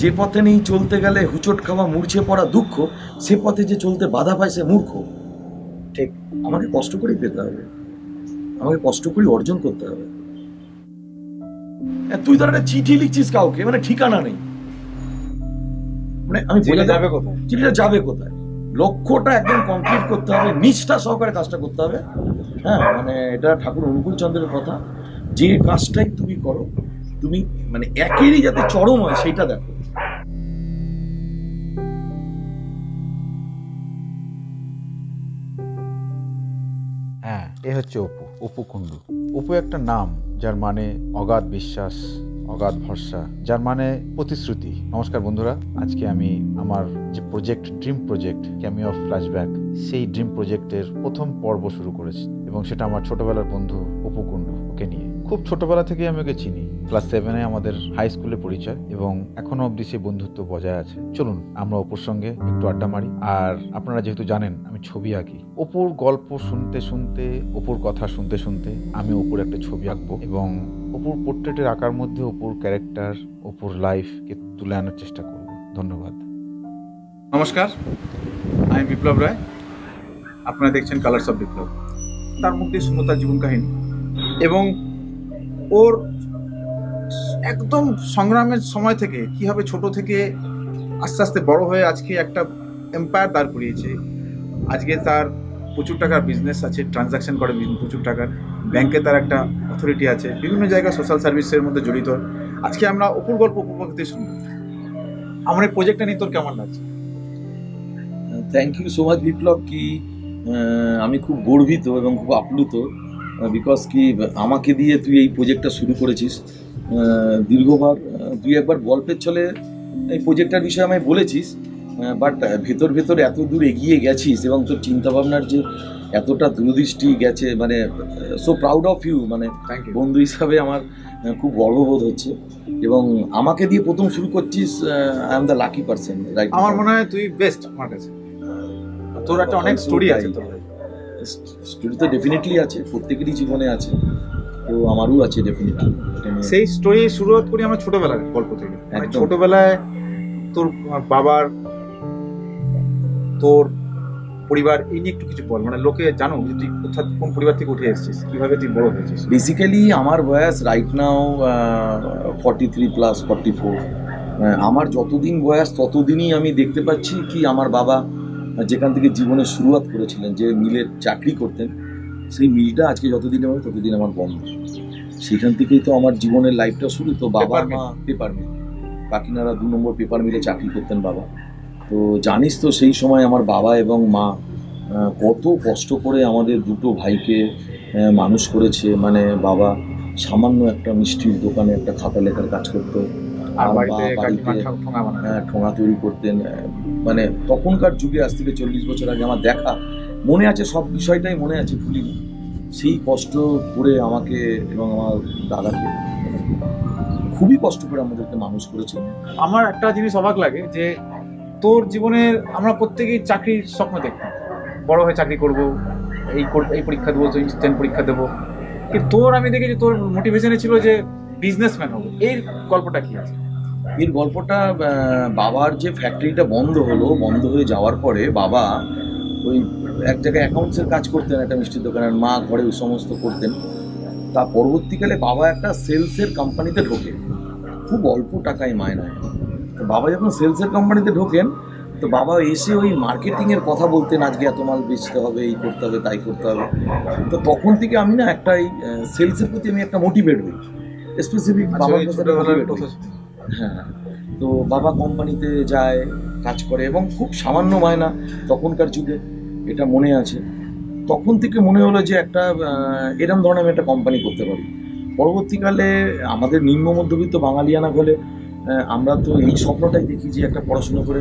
যে পথে নেই চলতে গেলে হুচট খাওয়া মূর্ছে পড়া দুঃখ, সে পথে যে চলতে বাধা পায় সে মূর্খ। ঠিক আমাকে কষ্ট করেই পেতে হবে, আমাকে কষ্ট করেই অর্জন করতে হবে। তুই ধর একটা চিঠি লিখছিস কাউকে, মানে ঠিকানা নেই, মানে আমি বলে যাবে কোথায়, চিঠিটা যাবে কোথায়। লক্ষ্যটা একদম কমপ্লিট করতে হবে, নিষ্ঠা সহকারে কাজটা করতে হবে। হ্যাঁ, মানে এটা ঠাকুর অনুকূলচন্দ্রের কথা, যে কাজটাই তুমি করো তুমি মানে একেরই যাতে চরম হয় সেটা দেখো। হ্যাঁ, এ হচ্ছে অপু, অপু কুন্ডু। অপু একটা নাম যার মানে অগাধ বিশ্বাস, অগাধ ভরসা, যার মানে প্রতিশ্রুতি। নমস্কার বন্ধুরা, আজকে আমি আমার যে project, dream project cameo of flashback, সেই ড্রিম প্রজেক্টের প্রথম পর্ব শুরু করেছি এবং সেটা আমার ছোটবেলার বন্ধু অপু কুন্ডু, ওকে নিয়ে। খুব ছোটবেলা থেকে আমি ওকে চিনি, ক্লাস 7-এ আমাদের হাই স্কুলে পরিচয় এবং এখনো অবধি সেই বন্ধুত্ব বজায় আছে। চলুন আমরা অপুর সঙ্গে একটু আড্ডা মারি। আর আপনারা যেহেতু জানেন আমি ছবি আঁকি, অপুর গল্প শুনতে শুনতে, অপুর কথা শুনতে শুনতে আমি অপুর একটা ছবি আঁকবো এবং অপুর পোর্ট্রেটের আঁকার মধ্যে অপুর ক্যারেক্টার, অপুর লাইফকে তুলে আনার চেষ্টা করব। ধন্যবাদ। নমস্কার, আমি বিপ্লব রায়, আপনারা দেখছেন কালার্স অফ বিপ্লব। তার মধ্যে সুন্দর জীবন কাহিনী এবং ওর একদম সংগ্রামের সময় থেকে কীভাবে ছোট থেকে আস্তে আস্তে বড় হয়ে আজকে একটা এম্পায়ার দাঁড় করিয়েছে। আজকে তার প্রচুর টাকার বিজনেস আছে, ট্রানজ্যাকশন করে প্রচুর টাকার, ব্যাংকে তার একটা অথরিটি আছে, বিভিন্ন জায়গায় সোশ্যাল সার্ভিসের মধ্যে জড়িত। আজকে আমরা অপুর গল্প উপভোগতে শুনি। আমার এই প্রজেক্টটা নিয়ে তোর কেমন লাগছে? Thank you so much Biplab. কি আমি খুব গর্বিত এবং খুব আপ্লুত, বিকজ কি আমাকে দিয়ে তুই এই প্রজেক্টটা শুরু করেছিস। দীর্ঘবার তুই একবার গল্পের ছলে এই প্রজেক্টটার বিষয়ে আমায় বলেছিস, বাট ভেতর ভেতর এত দূর এগিয়ে গেছিস এবং তোর চিন্তাভাবনার যে এতটা দূরদৃষ্টি গেছে, মানে সো প্রাউড অফ ইউ। মানে বন্ধু হিসাবে আমার খুব গর্ববোধ হচ্ছে এবং আমাকে দিয়ে প্রথম শুরু করছিস, I am the lucky person. আমার মনে হয় তুই বেস্ট আমার কাছে। তোর একটা অনেক স্টোরি আছে, তোর স্টোরি তো ডেফিনেটলি আছে, প্রত্যেকেরই জীবনে আছে, তো আমারও আছে ডেফিনেটলি। সেই স্টোরি শুরুয়াত করি আমার ছোটবেলার গল্প থেকে। ছোটবেলায় তোর বাবার, তোর পরিবার, এই নিয়ে একটু কিছু বল। মানে লোকে জানো তুই অর্থাৎ কোন পরিবার থেকে উঠে এসেছিস, কিভাবে তুই বড় হয়েছিস? বেসিক্যালি আমার বয়স রাইট নাও 43+44। আমার যতদিন বয়স ততদিনই আমি দেখতে পাচ্ছি কি আমার বাবা যেখান থেকে জীবনের শুরুয়াত করেছিলেন, যে মিলের চাকরি করতেন, সেই মিলটা আজকে যতদিন আমার ততদিন আমার বন্ধ। সেখান থেকেই তো আমার জীবনের লাইফটা শুরু। তো বাবা মা পেপার মিল, কাকিনারা 2 নম্বর পেপার মিলে চাকরি করতেন বাবা। তো জানিস তো সেই সময় আমার বাবা এবং মা কত কষ্ট করে আমাদের 2 ভাইকে মানুষ করেছে। মানে বাবা সামান্য একটা মিষ্টির দোকানে একটা খাতা লেখার কাজ করতো, আর বাড়িতে ঠোঙা তৈরি করতেন। মানে তখনকার যুগে, আজ থেকে 40 বছর আগে আমার দেখা, মনে আছে সব বিষয়টাই মনে আছে, ভুলিনি। সেই কষ্ট করে আমাকে এবং আমার দাদাকে খুবই কষ্ট করে আমাদেরকে মানুষ করেছে। আমার একটা জিনিস অবাক লাগে যে তোর জীবনের, আমরা প্রত্যেকেই চাকরির স্বপ্ন দেখতাম, বড় হয়ে চাকরি করব, এই পরীক্ষা দেবো, ইনস্ট্যান্ট পরীক্ষা দেবো, কিন্তু তোর আমি দেখেছি তোর মোটিভেশনে ছিল যে বিজনেসম্যান হবো। এর গল্পটা কি আছে? এর গল্পটা বাবার যে ফ্যাক্টরিটা বন্ধ হয়ে যাওয়ার পরে বাবা ওই এক জায়গায় অ্যাকাউন্টসের কাজ করতেন একটা মিষ্টির দোকানে, মা ঘরে ওই সমস্ত করতেন। তা পরবর্তীকালে বাবা একটা সেলসের কোম্পানিতে ঢোকে, খুব অল্প টাকায় মায়না। বাবা যখন সেলসের কোম্পানিতে ঢোকেন, তো বাবা এসে ওই মার্কেটিংয়ের কথা বলতেন, আজকে এত মাল বেচতে হবে, এই করতে হবে, তাই করতে হবে। তো তখন থেকে আমি না একটা এই সেলসের প্রতি আমি একটা মোটিভেট হই, স্পেসিফিক বাবার কথা। হ্যাঁ, তো বাবা কোম্পানিতে যায়, কাজ করে এবং খুব সামান্য মায়না তখনকার যুগে, এটা মনে আছে। তখন থেকে মনে হলো যে একটা এরম ধরনের আমি একটা কোম্পানি করতে পারি। পরবর্তীকালে আমাদের নিম্ন মধ্যবিত্ত বাঙালিয়ানা হলে আমরা তো এই স্বপ্নটাই দেখি যে একটা পড়াশুনো করে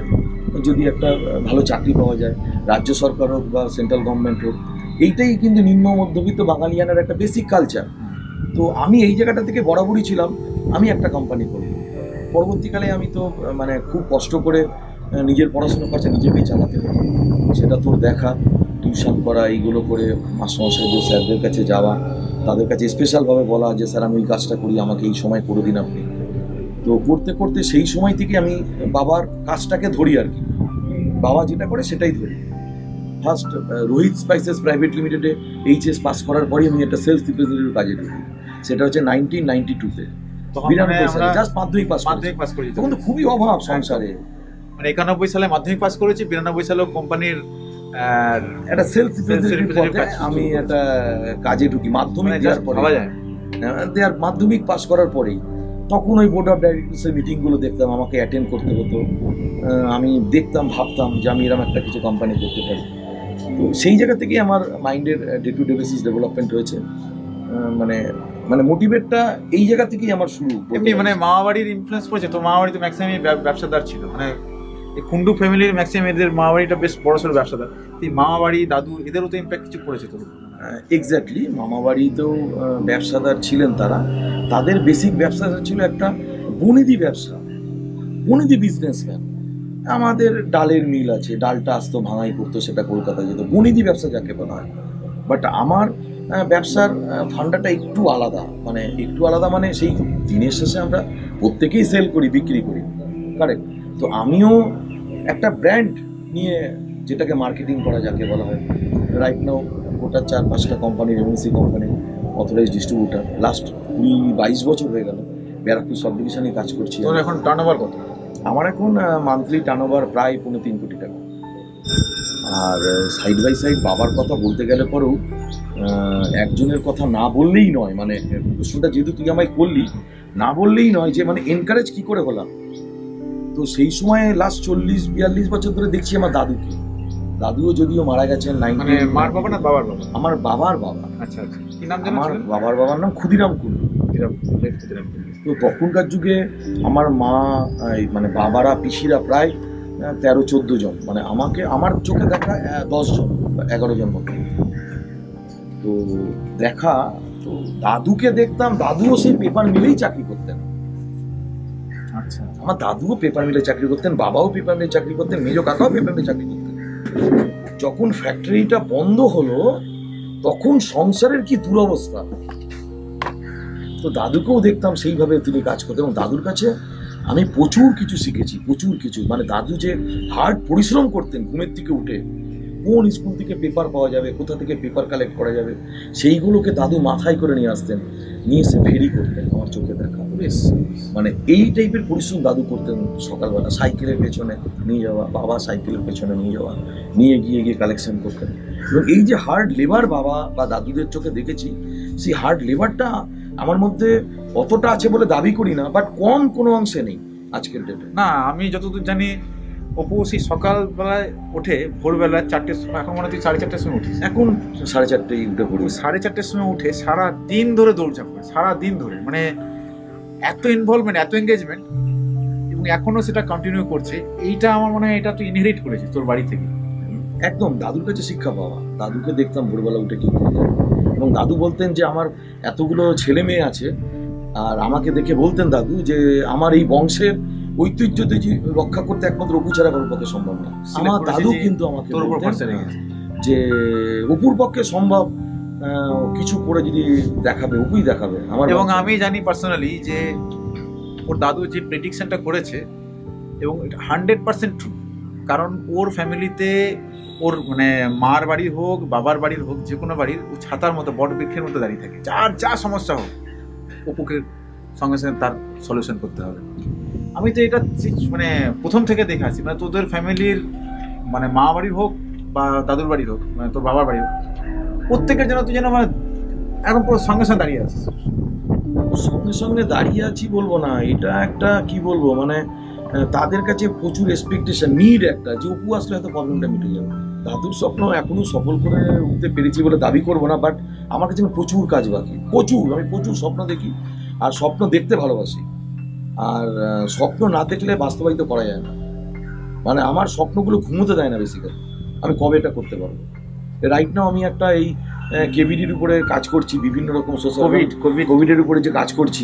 যদি একটা ভালো চাকরি পাওয়া যায়, রাজ্য সরকার হোক বা সেন্ট্রাল গভর্নমেন্ট হোক, এইটাই কিন্তু নিম্ন মধ্যবিত্ত বাঙালিয়ানার একটা বেসিক কালচার। তো আমি এই জায়গাটা থেকে বরাবরই ছিলাম, আমি একটা কোম্পানি করি। পরবর্তীকালে আমি তো মানে খুব কষ্ট করে নিজের পড়াশুনো খরচা নিজেকেই চালাতে হতো, সেটা তোর দেখা, টিউশন করা, এইগুলো করে মাস্টারমশাইদের, স্যারদের কাছে যাওয়া, তাদের কাছে স্পেশালভাবে বলা যে স্যার আমি এই কাজটা করি, আমাকে এই সময় করে দিন আপনি। তো করতে করতে সেই সময় থেকে আমি বাবার কাজটাকে ধরি আর কি, বাবা যেটা করে সেটাই ধরি। ফার্স্ট রোহিত স্পাইসেস প্রাইভেট লিমিটেডে এইচএস পাস করার পরই আমি একটা সেলস রিপ্রেজেন্টেটিভ কাজে ঢুকি, সেটা হচ্ছে 1992-তে। জাস্ট মাধ্যমিক পাস করেছি, তখন তো খুবই অভাব সংসারে, মানে 91 সালে মাধ্যমিক পাস করেছি, 92 সালে কোম্পানির একটা সেলস রিপ্রেজেন্টেটিভ পদে আমি একটা কাজে ঢুকি। মাধ্যমিক পাস করার মাধ্যমিক পাস করার পরেই তখন ওই বোর্ড অফ ডাইরেক্টরসের মিটিংগুলো দেখতাম, আমাকে অ্যাটেন্ড করতে হতো। আমি দেখতাম, ভাবতাম যে আমি এরকম একটা কিছু কোম্পানি করতে পারি। তো সেই জায়গা থেকেই আমার মাইন্ডের day to day basis development হয়েছে, মানে মানে মোটিভেটটা এই জায়গা থেকেই আমার শুরু। এমনি মানে মামাবাড়ির ইনফ্লুয়েন্স পড়েছে, তো মামাবাড়িতে ম্যাক্সিমাম ব্যবসাদার ছিল, মানে এই কুন্ডু ফ্যামিলির ম্যাক্সিমাম এদের মামাবাড়িটা বেশ বড় সড়ো ব্যবসাদার। এই মামাবাড়ি দাদু এদেরও তো ইম্প্যাক্ট কিছু পড়েছে তো? এক্স্যাক্টলি, মামাবাড়িতেও ব্যবসাদার ছিলেন তারা। তাদের বেসিক ব্যবসা ছিল একটা বনিদি ব্যবসা, বনিদি বিজনেসম্যান। আমাদের ডালের মিল আছে, ডালটা আসতো ভাঙাই করতো, সেটা কলকাতা যেত, বনিদি ব্যবসা যাকে বলা হয়। বাট আমার ব্যবসার ফান্ডাটা একটু আলাদা, মানে একটু আলাদা মানে সেই দিনের শেষে আমরা প্রত্যেকেই সেল করি, বিক্রি করি, কারেক্ট? তো আমিও একটা ব্র্যান্ড নিয়ে, যেটাকে মার্কেটিং করা যাকে বলা হয়। রাইট নাও গোটা 4-5টা কোম্পানির MNC company authorise distributor. Last 22 বছর হয়ে গেল ব্যারাকপুর সাব ডিভিশনে কাজ করছি। এখন টার্নওভার কত? আমার এখন মান্থলি টার্নওভার প্রায় 3.5 কোটি টাকা। আর সাইড বাই সাইড বাবার কথা বলতে গেলে পরেও একজনের কথা না বললেই নয়, মানে প্রশ্নটা যেহেতু তুই আমায় করলি, না বললেই নয় যে মানে এনকারেজ কী করে হলাম। তো সেই সময়ে লাস্ট 40-42 বছর ধরে দেখছি আমার দাদুকে। দাদুও যদিও মারা গেছেন, মানে মার বাবা না বাবার বাবা? আমার বাবার বাবা। আচ্ছা আচ্ছা, কি নাম জানেন? আমার বাবার বাবার নাম ক্ষুদিরাম কুণ্ডু। তো তখনকার যুগে আমার মা, মানে বাবারা, পিসিরা প্রায় 13-14 জন, মানে আমাকে আমার চোখে দেখা 10 জন 11 জন মতো তো দেখা। তো দাদুকে দেখতাম, দাদুও সেই পেপার মিলেই চাকরি করতেন। আচ্ছা, আমার দাদুও পেপার মিলে চাকরি করতেন, বাবাও পেপার মিলে চাকরি করতেন, মেজো কাকাও পেপার মিলে চাকরি করতেন। যখন ফ্যাক্টরিটা বন্ধ হলো তখন সংসারের কি দুরবস্থা। তো দাদুকেও দেখতাম সেইভাবে তিনি কাজ করতেন, এবং দাদুর কাছে আমি প্রচুর কিছু শিখেছি, প্রচুর কিছু। মানে দাদু যে হার্ড পরিশ্রম করতেন, ঘুমের থেকে উঠে কোন স্কুল থেকে পেপার পাওয়া যাবে, কোথা থেকে পেপার কালেক্ট করা যাবে, সেইগুলোকে দাদু মাথায় করে নিয়ে আসতেন, নিয়ে এসে ফেরি করতেন আমার চোখে দেখা। বেশ, মানে এই টাইপের পরিশ্রম দাদু করতেন। সকালবেলা সাইকেলের পেছনে নিয়ে যাওয়া, বাবা সাইকেলের পেছনে নিয়ে যাওয়া, নিয়ে গিয়ে গিয়ে কালেকশন করতেন। এবং এই যে হার্ড লেবার বাবা বা দাদুদের চোখে দেখেছি, সেই হার্ড লেবারটা আমার মধ্যে অতটা আছে বলে দাবি করি না, বাট কম কোনো অংশে নেই আজকের ডেটে। না, আমি যতদূর জানি অপু সেই সকালবেলায় ওঠে, ভোরবেলায় 4টের সময়। এখন মনে হয় 4:30-5টার সময় উঠে, এখন 4:30 উঠে পড়ি। 4:30-5টার সময় উঠে সারাদিন ধরে দৌড়ঝাঁপ করে, সারাদিন ধরে, মানে এত ইনভলভমেন্ট, এত এনগেজমেন্ট, এবং এখনও সেটা কন্টিনিউ করছে। এইটা আমার মনে হয় এটা তুই ইনহেরিট করেছিস তোর বাড়ি থেকে। একদম দাদুর কাছে শিক্ষা পাওয়া। দাদুকে দেখতাম ভোরবেলা উঠে কী করতেন, এবং দাদু বলতেন যে আমার এতগুলো ছেলে মেয়ে আছে, আর আমাকে দেখে বলতেন দাদু যে আমার এই বংশের ঐতিহ্য রক্ষা করতে একমাত্র অপু ছাড়া কারোর পক্ষে সম্ভব না। আমার দাদু কিন্তু আমাকে যে অপুর পক্ষে সম্ভব, কিছু করে যদি দেখাবে অপুই দেখাবে আমার। এবং আমি জানি পার্সোনালি যে ওর দাদু যে প্রেডিকশনটা করেছে, এবং 100% ট্রু। কারণ ওর ফ্যামিলিতে, ওর মানে মার বাড়ির হোক, বাবার বাড়ির হোক, যে কোনো বাড়ির, ও ছাতার মতো, বট বৃক্ষের মতো দাঁড়িয়ে থাকে। যার যা সমস্যা হোক অপুকে সঙ্গে সঙ্গে তার সলিউশন করতে হবে। আমি তো এটা মানে প্রথম থেকে দেখে আসি, মানে তোদের ফ্যামিলির, মানে মা বাড়ির হোক বা দাদুর বাড়ির হোক, মানে তোর বাবার বাড়ির হোক, প্রত্যেকের জন্য তুই যেন মানে এখন পুরো সঙ্গে সঙ্গে দাঁড়িয়ে আছিস। সঙ্গে সঙ্গে দাঁড়িয়ে আছি বলবো না, এটা একটা কি বলবো, মানে তাদের কাছে প্রচুর এক্সপেকটেশন, নিড একটা, যে অপু আসলে হয়তো প্রবলেমটা মিটে যাবে। দাদুর স্বপ্ন এখনো সফল করে উঠতে পেরেছি বলে দাবি করবো না, বাট আমার কাছে প্রচুর কাজ বাকি, প্রচুর। আমি প্রচুর স্বপ্ন দেখি, আর স্বপ্ন দেখতে ভালোবাসি, আর স্বপ্ন না দেখলে বাস্তবায়িত করা যায় না। মানে আমার স্বপ্নগুলো ঘুমোতে দেয় না বেসিক্যালি। আমি কবে এটা করতে পারবো? রাইট নাও আমি একটা এই কেভিডির উপরে কাজ করছি, বিভিন্ন রকম সোশ্যাল, কোভিডের উপরে যে কাজ করছি,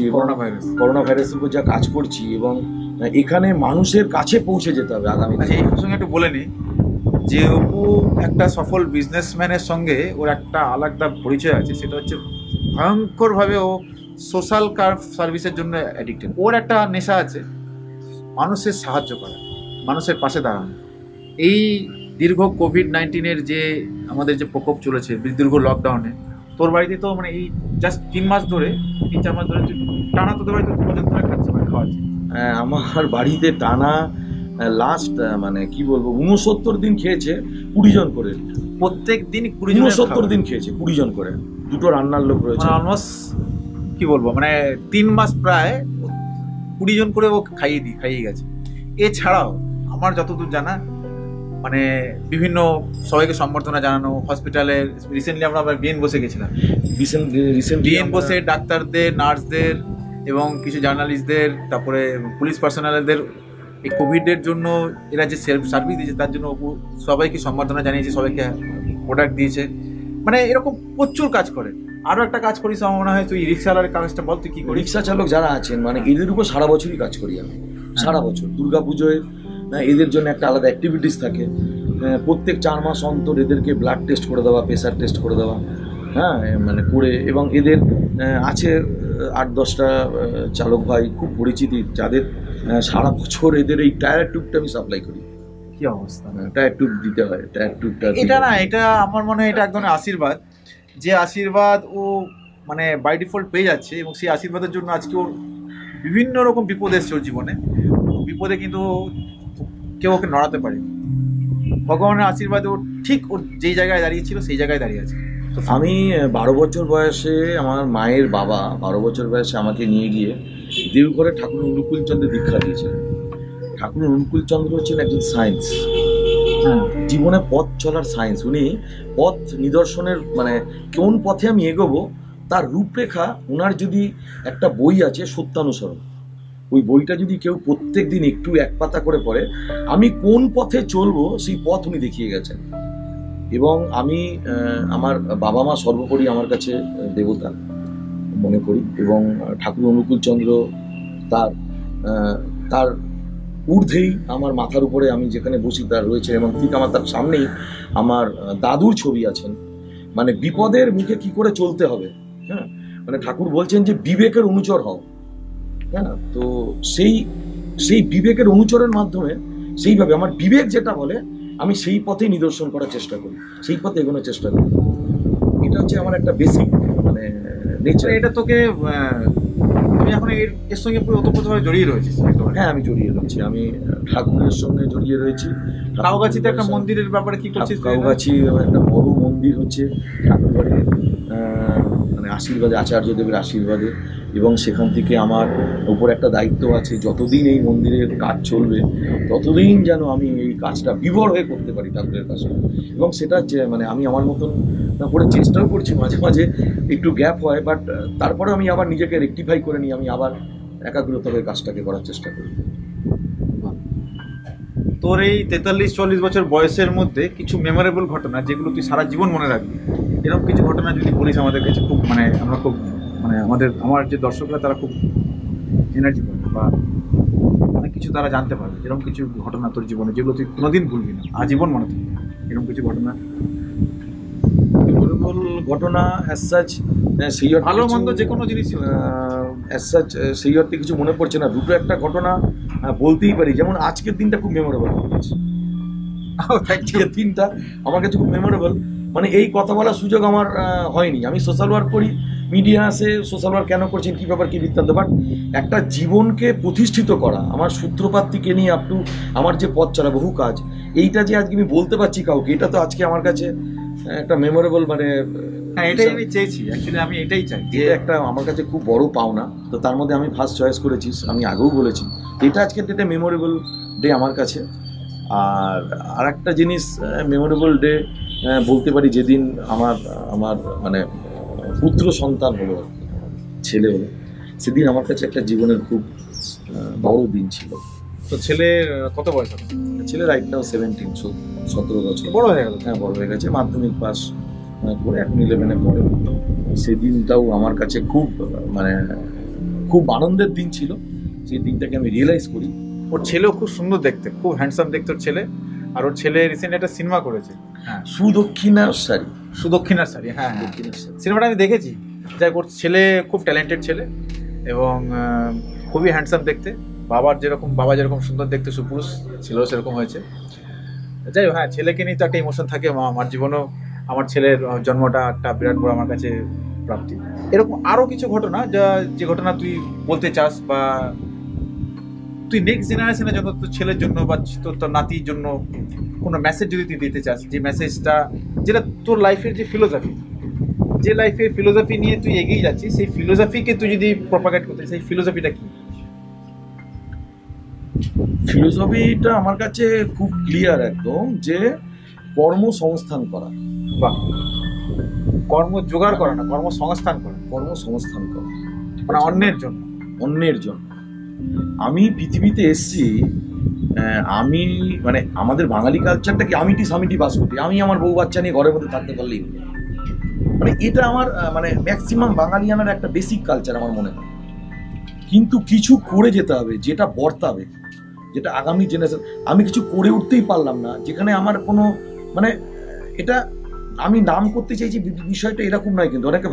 করোনা ভাইরাসের উপর যা কাজ করছি, এবং এখানে মানুষের কাছে পৌঁছে যেতে হবে আগামী। এই প্রসঙ্গে একটু বলে নিই যে অপু একটা সফল বিজনেসম্যানের সঙ্গে ওর একটা আলাদা পরিচয় আছে, সেটা হচ্ছে ভয়ঙ্করভাবে ও সোশ্যাল সার্ভিসের জন্য অ্যাডিক্টেড। ওর একটা নেশা আছে মানুষের সাহায্য করা, মানুষের পাশে দাঁড়ানো। এই দীর্ঘ কোভিড-19-এর যে আমাদের যে প্রকোপ চলেছে দীর্ঘ লকডাউনে, তোর বাড়িতে তো মানে এই জাস্ট 3 মাস ধরে 3-4 মাস ধরে টানা তোদের বাড়িতে দুজন ধরে খাচ্ছে মানে খাওয়া আছে। হ্যাঁ, আমার বাড়িতে টানা লাস্ট মানে কি বলবো 69 দিন খেয়েছে 20 জন করে, প্রত্যেক দিন 20 জন 70 দিন খেয়েছে 20 জন করে, 2টো রান্নার লোক রয়েছে। অলমোস্ট কি বলবো মানে 3 মাস প্রায় 20 জন করে ও খাইয়ে গেছে। এছাড়াও আমার যতদূর জানা মানে বিভিন্ন সবাইকে সম্বর্ধনা জানানো, হসপিটালে রিসেন্টলি আমরা আবার বিএন বসে গেছিলাম, বিএন বসে ডাক্তারদের, নার্সদের এবং কিছু জার্নালিস্টদের, তারপরে পুলিশ পার্সোনালদের এই কোভিডের জন্য এরা যে সেলফ সার্ভিস দিয়েছে তার জন্য সবাইকে সম্বর্ধনা জানিয়েছে, সবাইকে প্রোডাক্ট দিয়েছে। মানে এরকম প্রচুর কাজ করে। আরও একটা কাজ করিস আমার মনে হয় তুই, রিক্সাওয়ালার কাজটা বল তুই কী করিস? রিক্সা চালক যারা আছেন মানে এদের উপর সারা বছরই কাজ করি আমি, সারা বছর। দুর্গাপুজোয় এদের জন্য একটা আলাদা অ্যাক্টিভিটিস থাকে, প্রত্যেক 4 মাস অন্তর এদেরকে ব্লাড টেস্ট করে দেওয়া, প্রেশার টেস্ট করে দেওয়া, হ্যাঁ মানে করে। এবং এদের আছে 8-10টা চালক ভাই খুব পরিচিতি, যাদের সারা বছর এদের এই টায়ার টিউবটা আমি সাপ্লাই করি। কী অবস্থা! টায়ার টিউব দিতে হয়, টায়ার টিউবটা এটা না, এটা আমার মনে হয় এটা একদম আশীর্বাদ, যে আশীর্বাদ ও মানে বাই ডিফল্ট পেয়ে যাচ্ছে। এবং সেই আশীর্বাদের জন্য আজকে ওর বিভিন্ন রকম বিপদ এসছে ওর জীবনে, বিপদে কিন্তু কেউ ওকে নড়াতে পারেনি। ভগবানের আশীর্বাদে ও ঠিক ওর যেই জায়গায় দাঁড়িয়েছিল সেই জায়গায় দাঁড়িয়ে আছে। আমি 12 বছর বয়সে, আমার মায়ের বাবা 12 বছর বয়সে আমাকে নিয়ে গিয়ে দেওঘরে ঠাকুর অনুকূলচন্দ্রের দীক্ষা দিয়েছিলেন। ঠাকুর অনুকূলচন্দ্র হচ্ছেন একজন সায়েন্স, জীবনে পথ চলার সায়েন্স। উনি পথ নিদর্শনের মানে কোন পথে আমি এগোবো তার রূপরেখা, ওনার যদি একটা বই আছে সত্যানুসরণ, ওই বইটা যদি কেউ প্রত্যেক দিন একটু 1 পাতা করে পড়ে, আমি কোন পথে চলবো সেই পথ উনি দেখিয়ে গেছেন। এবং আমি আমার বাবা মা সর্বোপরি আমার কাছে দেবতা মনে করি। এবং ঠাকুর অনুকূলচন্দ্র তার তার ঊর্ধ্বেই, আমার মাথার উপরে আমি যেখানে বসি তার রয়েছে। এবং ঠিক আমার তার সামনেই আমার দাদুর ছবি আছেন। মানে বিপদের মুখে কি করে চলতে হবে, হ্যাঁ মানে ঠাকুর বলছেন যে বিবেকের অনুচর হও, হ্যাঁ। তো সেই বিবেকের অনুচরের মাধ্যমে সেইভাবে আমার বিবেক যেটা বলে আমি সেই পথে নিদর্শন করার চেষ্টা করি, সেই পথে এগোনোর চেষ্টা করি। এটা হচ্ছে আমার একটা বেসিক মানে নেচার। এটা তোকে আমি এখন এর সঙ্গে ওতপ্রোতভাবে জড়িয়ে রয়েছি। হ্যাঁ, আমি জড়িয়ে রয়েছি, আমি ঠাকুরের সঙ্গে জড়িয়ে রয়েছি। কাউগাছিতে একটা মন্দিরের ব্যাপারে কি করছিস? কাউগাছি একটা বড় মন্দির হচ্ছে ঠাকুরবাড়ি মানে আশীর্বাদে, আচার্যদেবের আশীর্বাদে। এবং সেখান থেকে আমার উপর একটা দায়িত্ব আছে, যতদিন এই মন্দিরের কাজ চলবে ততদিন যেন আমি এই কাজটা বিভর হয়ে করতে পারি ঠাকুরের কাছে। এবং সেটা মানে আমি আমার মতন করে চেষ্টাও করছি, মাঝে মাঝে একটু গ্যাপ হয়, বাট তারপরে আমি আবার নিজেকে রেকটিফাই করে নিই, আমি আবার একাগ্রতার কাজটাকে করার চেষ্টা করি। তোর এই 43-44 বছর বয়সের মধ্যে কিছু মেমোরেবল ঘটনা যেগুলো তুই সারা জীবন মনে রাখবি, এরকম কিছু ঘটনা যদি বলিস আমাদের কাছে খুব মানে আমরা খুব মানে আমার যে দর্শকরা তারা খুব এনার্জি পাবে বা অনেক কিছু তারা জানতে পারবে। এরকম কিছু ঘটনা তোর জীবনে যেগুলো তুই কোনোদিন ভুলবি না, আজীবন মনে থাকবি, এরকম কিছু ঘটনা? ঘটনা অ্যাজ সাচ সেই অর্থে ভালো মন্দ যে কোনো জিনিস অ্যাজ সাচ সেই অর্থে কিছু মনে পড়ছে না। দুটো একটা ঘটনা বলতেই পারি, যেমন আজকের দিনটা খুব মেমোরেবল হয়েছে। আজকের দিনটা আমার কাছে খুব মেমোরেবল, মানে এই কথা বলার সুযোগ আমার হয়নি। আমি সোশ্যাল ওয়ার্ক করি, মিডিয়া আছে, সোশ্যাল ওয়ার্ক কেন করছেন, কী ব্যাপার, কী বৃত্তান্ত, বাট একটা জীবনকে প্রতিষ্ঠিত করা, আমার সূত্রপাত থেকে নিয়ে আপ টু আমার যে পথ চলা বহু কাজ, এইটা যে আজকে আমি বলতে পারছি কাউকে, এটা তো আজকে আমার কাছে একটা মেমোরেবল মানে এটাই আমি চেয়েছি, অ্যাকচুয়ালি আমি এটাই চাই, যে একটা আমার কাছে খুব বড় পাওনা। তো তার মধ্যে আমি ফার্স্ট চয়েস করেছি, আমি আগেও বলেছি, এটা আজকে একটা মেমোরেবল ডে আমার কাছে। আর আরেকটা জিনিস মেমোরেবল ডে বলতে পারি, যেদিন আমার আমার মানে পুত্র সন্তান হলো, ছেলে হলো, সেদিন আমার কাছে একটা জীবনের খুব বড় দিন ছিল। তো ছেলে কত বয়স? ছেলে রাইট নাও 17, 17 বছর, বড় হয়ে গেল। হ্যাঁ, বড় হয়ে গেছে, মাধ্যমিক পাস করে এখন 11-এ পড়ে। সেদিনটাও আমার কাছে খুব মানে খুব আনন্দের দিন ছিল। সেই দিনটাকে আমি রিয়েলাইজ করি। ওর ছেলেও খুব সুন্দর দেখতে, খুব হ্যান্ডসাম দেখতে ওর ছেলে। আর ওর ছেলে রিসেন্ট একটা সিনেমা করেছে, সুদক্ষিণার শাড়ি। সুদক্ষিণার শাড়ি, হ্যাঁ, সিনেমাটা আমি দেখেছি। যাই ওর ছেলে খুব ট্যালেন্টেড ছেলে এবং খুবই হ্যান্ডসাম দেখতে, বাবা যেরকম সুন্দর দেখতে সুপুরুষ ছেলেও সেরকম হয়েছে। যাই হোক, হ্যাঁ ছেলেকে নিয়ে তো একটা ইমোশন থাকে, আমার জীবনেও আমার ছেলের জন্মটা একটা বিরাট বড় আমার কাছে প্রাপ্তি। এরকম আরও কিছু ঘটনা যে ঘটনা তুই বলতে চাস বা তুই নেক্সট জেনারেশনে যত তোর ছেলের জন্য বা তোর নাতির জন্য কোনো মেসেজ যদি তুই দিতে চাস, যে মেসেজটা যেটা তোর লাইফের যে লাইফের ফিলোসফি নিয়ে তুই এগিয়ে যাচ্ছিস, সেই ফিলোসফিকে তুই যদি প্রপাগেট করতে, সেই ফিলোসফিটা কি? ফিলোসফিটা আমার কাছে খুব ক্লিয়ার একদম, যে কর্মসংস্থান করা বা কর্ম জোগাড় করা না, কর্মসংস্থান করা মানে অন্যের জন্য। আমি পৃথিবীতে এসেছি, আমি মানে আমাদের বাঙালি কালচারটা কি আমি বাস করি, আমি আমার বউ বাচ্চা নিয়ে ঘরের মধ্যে থাকতে পারলেই হবে, মানে এটা আমার মানে ম্যাক্সিমাম বাঙালিয়ানার একটা বেসিক কালচার আমার মনে হয়। কিন্তু কিছু করে যেতে হবে, যেটা বর্তাবে, যেটা আগামী জেনারেশন। আমি কিছু করে উঠতেই পারলাম না, যেখানে আমার কোনো মানে এটা আমি নাম করতে চাইছি, বিষয়টা এরকম নয়, কিন্তু অনেকে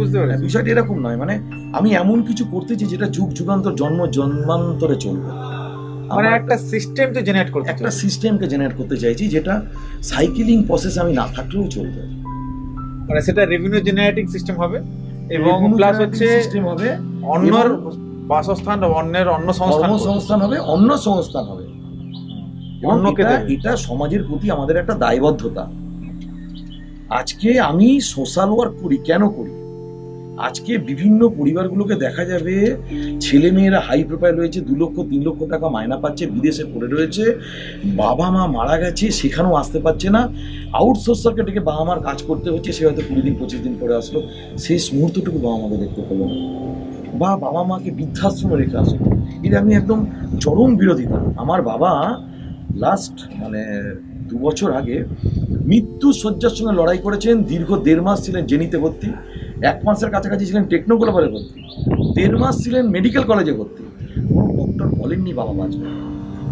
বুঝতে পারে বিষয়টা এরকম নয়, মানে আমি এমন কিছু করতে চাই যেটা যুগ যুগান্তর জন্ম জন্মান্তরে চলবে, মানে একটা সিস্টেমকে জেনারেট করতে চাইছি, যেটা সাইকেলিং প্রসেস আমি না থাকলেও চলবে, মানে সেটা রেভিনিউ জেনারেটিং সিস্টেম হবে এবং প্লাস হচ্ছে সিস্টেম হবে অন্যর বাসস্থান, অন্যের অন্য সংস্থান হবে। এটা সমাজের প্রতি আমাদের একটা দায়বদ্ধতা। আজকে আমি সোশ্যাল ওয়ার্ক কেন করি, আজকে বিভিন্ন পরিবারগুলোকে দেখা যাবে ছেলে মেয়েরা হাই প্রোফাইল হয়েছে, 2 লক্ষ 3 লক্ষ টাকা মাইনা পাচ্ছে, বিদেশে পড়ে রয়েছে, বাবা মা মারা গেছে, সেখানেও আসতে পারছে না, আউটসোর্সারকে ডেকে বাবা মার কাজ করতে হচ্ছে, সে হয়তো 20 দিন 25 দিন পরে আসলো, শেষ মুহূর্তটুকু বাবা মাকে দেখতে পেল না, বা বাবা মাকে বৃদ্ধাশ্রমে রেখে আসলো। এটা আমি একদম চরম বিরোধিতা। আমার বাবা লাস্ট মানে 2 বছর আগে মৃত্যু শয্যার সঙ্গে লড়াই করেছেন, দীর্ঘ 1.5 মাস ছিলেন জেনিতে ভর্তি, 1 মাসের কাছাকাছি ছিলেন টেকনোগ্লোবালে ভর্তি, 1.5 মাস ছিলেন মেডিকেল কলেজে ভর্তি। কোনো ডক্টর বলেননি বাবা বাঁচবে,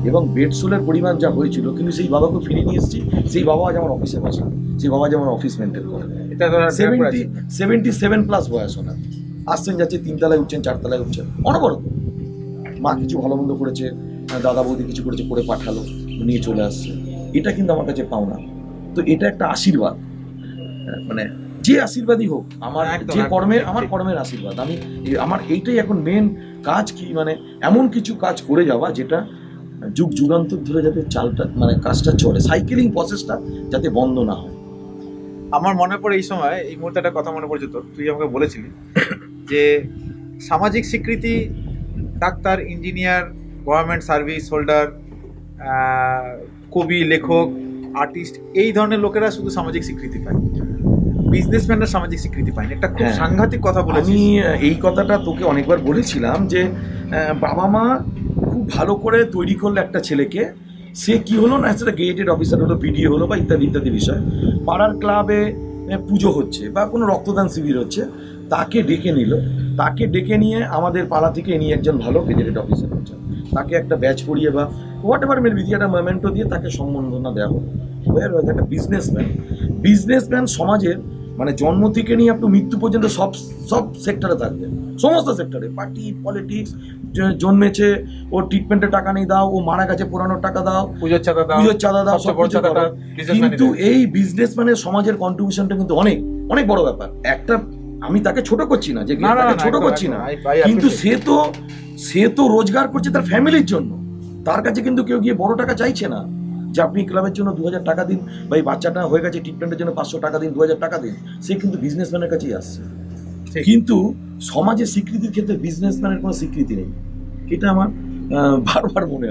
এবং বেডসোলের পরিমাণ যা হয়েছিল, কিন্তু সেই বাবাকে ফিরে নিয়ে এসেছি, সেই বাবা আজ আমার অফিসে বসেন, সেই বাবা যেমন অফিস মেনটেন করেন, 77+ বয়স ওনার, আসছেন যাচ্ছে, 3 তলায় উঠছেন, 4 তলায় উঠছেন, অনবরত। মা কিছু ভালো মন্দ করেছে, দাদা বৌদি কিছু করেছে, করে পাঠালো, নিয়ে চলে আসছে, এটা কিন্তু আমার কাছে পাওনা। তো এটা একটা আশীর্বাদ, মানে যে আশীর্বাদই হোক, আমার কর্মের আশীর্বাদ। আমার এইটাই এখন মেন কাজ, কি মানে এমন কিছু কাজ করে যাওয়া যেটা যুগ যুগান্তর ধরে যাতে চালটা মানে কাজটা চলে, সাইকেলিং প্রসেসটা যাতে বন্ধ না হয়। আমার মনে পড়ে এই সময়, এই মুহূর্তে একটা কথা মনে পড়ছে, তো তুই আমাকে বলেছিলি যে সামাজিক স্বীকৃতি doctor, engineer, government service holder, কবি, লেখক, আর্টিস্ট, এই ধরনের লোকেরা শুধু সামাজিক স্বীকৃতি পায়, বিজনেসম্যানরা সামাজিক স্বীকৃতি পায়। একটা খুব সাংঘাতিক কথা বলে, আমি এই কথাটা তোকে অনেকবার বলেছিলাম, যে বাবা মা খুব ভালো করে তৈরি করলো একটা ছেলেকে, সে কি হলো না, সেটা গেটেড অফিসার হলো, বিডিও হলো, বা ইত্যাদি ইত্যাদি বিষয়। পাড়ার ক্লাবে পুজো হচ্ছে বা কোনো রক্তদান শিবির হচ্ছে, তাকে ডেকে নিয়ে আমাদের পাড়া থেকে নিয়ে একজন ভালো গেজেটেড অফিসার হচ্ছে, তাকে একটা ব্যাচ পড়িয়ে বা হোয়াট এভার মেবি দিয়ে একটা মোমেন্টও দিয়ে তাকে সম্বর্ধনা দেওয়া হলো। একটা বিজনেসম্যান সমাজের মানে জন্ম থেকে নিয়ে আপনি মৃত্যু পর্যন্ত সব সেক্টরে থাকবেন, সমস্ত সেক্টরে, পার্টি, পলিটিক্স, জন্মেছে ওর ট্রিটমেন্টে টাকা নেই দাও, ও মারা গেছে পুরানোর টাকা দাও, পুজোর চাঁদা দাও, কিন্তু এই বিজনেসম্যানের সমাজের কন্ট্রিবিউশনটা কিন্তু অনেক অনেক বড় ব্যাপার। একটা আমি তাকে ছোট করছি না, কিন্তু সে তো রোজগার করছে তার ফ্যামিলির জন্য, তার কাছে কিন্তু কেউ গিয়ে বড় টাকা চাইছে না, যে আপনি ক্লাবের জন্য 2000 টাকা দিন, বা এই বাচ্চাটা হয়ে গেছে ট্রিটমেন্টের জন্য 500 টাকা দিন, 2000 টাকা দিন, সে কিন্তু বিজনেসম্যানের কাছেই আসছে। কিন্তু সমাজে স্বীকৃতির ক্ষেত্রে বিজনেসম্যানের কোনো স্বীকৃতি নেই, এটা আমার বারবার মনে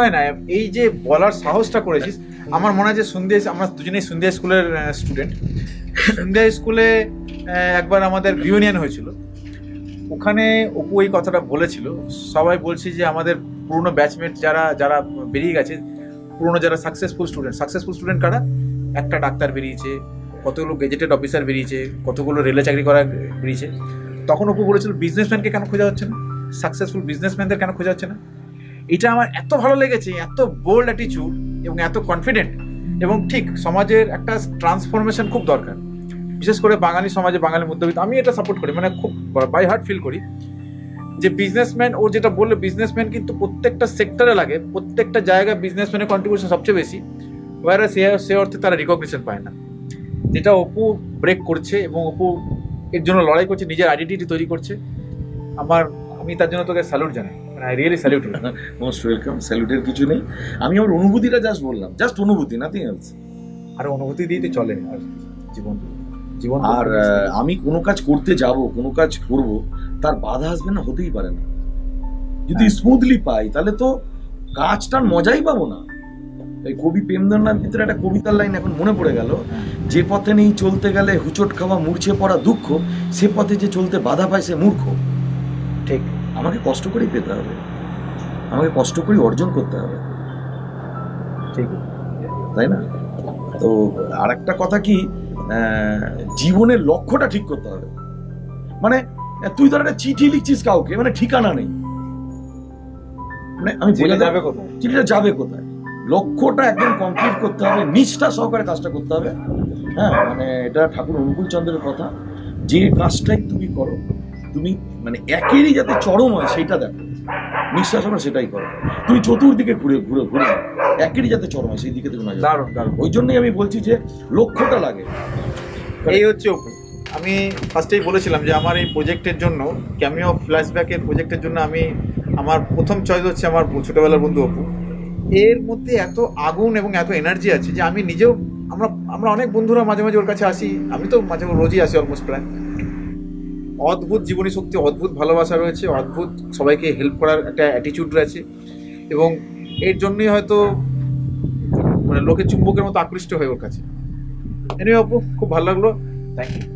হয় না। এই যে বলার সাহসটা করেছিস, আমার মনে হয় যে সন্ধ্যা, আমরা দুজনেই সন্ধ্যা স্কুলের স্টুডেন্ট, সন্ধ্যা স্কুলে একবার আমাদের ইউনিয়ন হয়েছিল, ওখানে অপু এই কথাটা বলেছিল, সবাই বলছি যে আমাদের পুরনো ব্যাচমেট যারা বেরিয়ে গেছে, পুরনো যারা সাকসেসফুল স্টুডেন্ট কারা, একটা ডাক্তার বেরিয়েছে, কতগুলো গেজেটেড অফিসার বেরিয়েছে, কতগুলো রেলে চাকরি করা বেরিয়েছে, তখন অপু বলেছিল বিজনেসম্যানকে কেন খোঁজা হচ্ছে না, সাকসেসফুল বিজনেসম্যানদের কেন খোঁজা হচ্ছে না। এটা আমার এত ভালো লেগেছে, এত বোল্ড অ্যাটিচিউড এবং এত কনফিডেন্ট, এবং ঠিক সমাজের একটা ট্রান্সফরমেশন খুব দরকার, বিশেষ করে বাঙালি সমাজে বাঙালি মধ্যবিত্ত আমি এটা সাপোর্ট করি, মানে খুব বাই হার্ট ফিল করি যে বিজনেসম্যান, ও যেটা বললো বিজনেসম্যান কিন্তু প্রত্যেকটা সেক্টরে লাগে, প্রত্যেকটা জায়গায় বিজনেসম্যানের কন্ট্রিবিউশন সবচেয়ে বেশি, ওয়ারা সে অর্থে তারা রিকগনিশন পায় না। যেটা অপু ব্রেক করছে এবং অপু এর জন্য লড়াই করছে, নিজের আইডেন্টিটি তৈরি করছে, আমার আমি তার জন্য তোকে স্যালুট জানাই, মানে I really salute. Most welcome, স্যালুটের কিছু নেই, আমি আমার অনুভূতিটা জাস্ট বললাম, জাস্ট অনুভূতি, নাথিং এলস। আর অনুভূতি দিয়ে তো চলে আর জীবন জীবন। আর আমি কোনো কাজ করতে যাব, কোনো কাজ করব, তার বাধা আসবে না, হতেই পারে না। যদি স্মুথলি পাই তাহলে তো কাজটার মজাই পাবো না। এই কবি প্রেমদার ভিতরে একটা কবিতার লাইন এখন মনে পড়ে গেল, যে পথে নেই চলতে গেলে হুচট খাওয়া মূর্ছে পড়া দুঃখ, সে পথে যে চলতে বাধা পায় সে মূর্খ। ঠিক আমাকে কষ্ট করেই পেতে হবে, আমাকে কষ্ট করেই অর্জন করতে হবে, ঠিক তাই না? তো আর একটা কথা কি, জীবনের লক্ষ্যটা ঠিক করতে হবে। মানে তুই ধর একটা চিঠি লিখছিস কাউকে, মানে ঠিকানা নেই, মানে আমি বলে যাবে কোথায়, চিঠিটা যাবে কোথায়, লক্ষ্যটা একদম কমপ্লিট করতে হবে, নিষ্ঠা সহকারে কাজটা করতে হবে। হ্যাঁ, মানে এটা ঠাকুর অনুকূলচন্দ্রের কথা, যে কাজটাই তুমি করো তুমি মানে একেরই যাতে চরম হয় সেইটা দেখো, নিঃশ্বাস আমরা সেটাই করো, তুমি চতুর্দিকে ঘুরে ঘুরে ঘুরে একেরই যাতে চরম হয় সেই দিকে তুমি না। দারুণ দারুণ, ওই জন্যই আমি বলছি যে লক্ষ্যটা লাগে। এই হচ্ছে অপু। আমি ফার্স্টেই বলেছিলাম যে আমার এই প্রজেক্টের জন্য, ক্যামিও ফ্ল্যাশব্যাকের প্রজেক্টের জন্য আমি আমার প্রথম চয়েস হচ্ছে আমার ছোটোবেলার বন্ধু অপু। এর মধ্যে এত আগুন এবং এত এনার্জি আছে যে আমি নিজেও, আমরা অনেক বন্ধুরা মাঝে মাঝে ওর কাছে আসি, আমি তো মাঝে রোজই আসি অলমোস্ট প্রায়। অদ্ভুত জীবনী শক্তি, অদ্ভুত ভালোবাসা রয়েছে, অদ্ভুত সবাইকে হেল্প করার একটা অ্যাটিটিউড রয়েছে, এবং এর জন্যই হয়তো মানে লোকে চুম্বকের মতো আকৃষ্ট হয় ওর কাছে। এনে অপু, খুব ভালো লাগলো, থ্যাংক ইউ।